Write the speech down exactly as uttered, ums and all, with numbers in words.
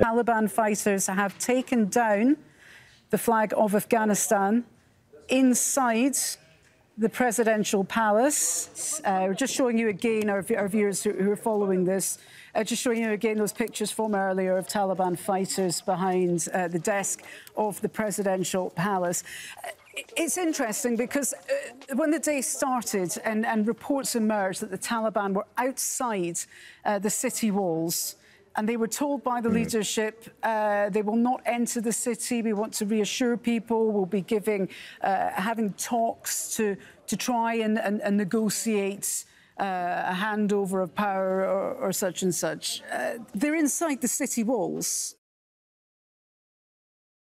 Taliban fighters have taken down the flag of Afghanistan inside the presidential palace. Uh, we're just showing you again, our, our viewers who, who are following this, uh, just showing you again those pictures from earlier of Taliban fighters behind uh, the desk of the presidential palace. Uh, It's interesting because uh, when the day started and, and reports emerged that the Taliban were outside uh, the city walls and they were told by the mm. leadership uh, they will not enter the city, we want to reassure people, we'll be giving, uh, having talks to, to try and, and, and negotiate uh, a handover of power or, or such and such. Uh, they're inside the city walls.